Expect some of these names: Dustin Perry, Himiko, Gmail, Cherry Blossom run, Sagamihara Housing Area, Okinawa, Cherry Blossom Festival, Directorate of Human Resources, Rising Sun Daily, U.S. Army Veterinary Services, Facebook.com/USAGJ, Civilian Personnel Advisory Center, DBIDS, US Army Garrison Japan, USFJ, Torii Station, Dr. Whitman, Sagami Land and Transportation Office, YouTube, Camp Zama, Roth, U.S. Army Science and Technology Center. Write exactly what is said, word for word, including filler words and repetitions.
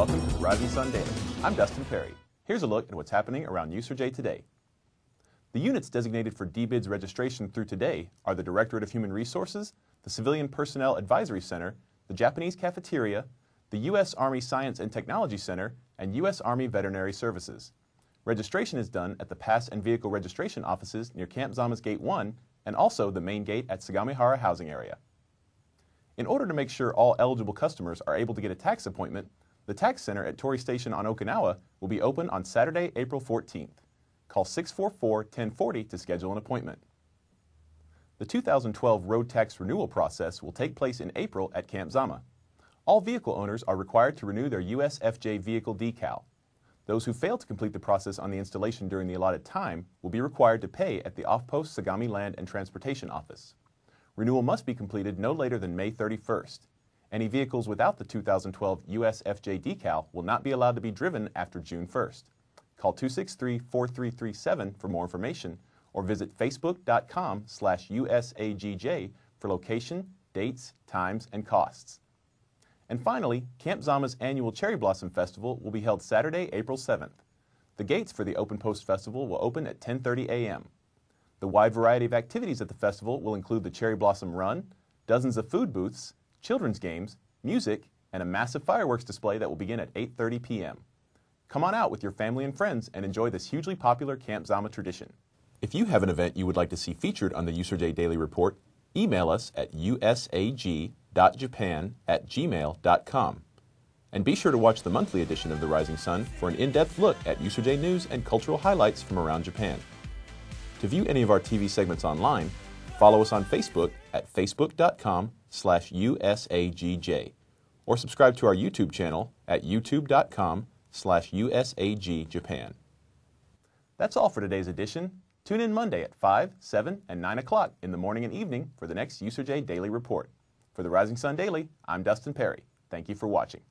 welcome to the Rising Sun Daily. I'm Dustin Perry. Here's a look at what's happening around U S F J today. The units designated for D BIDS registration through today are the Directorate of Human Resources, the Civilian Personnel Advisory Center, the Japanese Cafeteria, the U S Army Science and Technology Center, and U S Army Veterinary Services. Registration is done at the Pass and Vehicle Registration offices near Camp Zama's Gate one and also the main gate at Sagamihara Housing Area. In order to make sure all eligible customers are able to get a tax appointment, the tax center at Torii Station on Okinawa will be open on Saturday, April fourteenth. Call six four four, ten forty to schedule an appointment. The two thousand twelve road tax renewal process will take place in April at Camp Zama. All vehicle owners are required to renew their U S F J vehicle decal. Those who fail to complete the process on the installation during the allotted time will be required to pay at the off-post Sagami Land and Transportation Office. Renewal must be completed no later than May thirty-first. Any vehicles without the two thousand twelve U S F J decal will not be allowed to be driven after June first. Call two six three, four three three seven for more information or visit facebook dot com slash U S A G J for location, dates, times, and costs. And finally, Camp Zama's annual Cherry Blossom Festival will be held Saturday, April seventh. The gates for the Open Post Festival will open at ten thirty a m The wide variety of activities at the festival will include the Cherry Blossom Run, dozens of food booths, children's games, music, and a massive fireworks display that will begin at eight thirty p m Come on out with your family and friends and enjoy this hugely popular Camp Zama tradition. If you have an event you would like to see featured on the U S F J Daily Report, email us at U S A G dot japan at gmail dot com. And be sure to watch the monthly edition of The Rising Sun for an in-depth look at U S F J news and cultural highlights from around Japan. To view any of our T V segments online, follow us on Facebook at facebook dot com slash U S A G J or subscribe to our YouTube channel at youtube dot com slash U S A G Japan. That's all for today's edition. Tune in Monday at five, seven, and nine o'clock in the morning and evening for the next U S F J Daily Report. For the Rising Sun Daily, I'm Dustin Perry. Thank you for watching.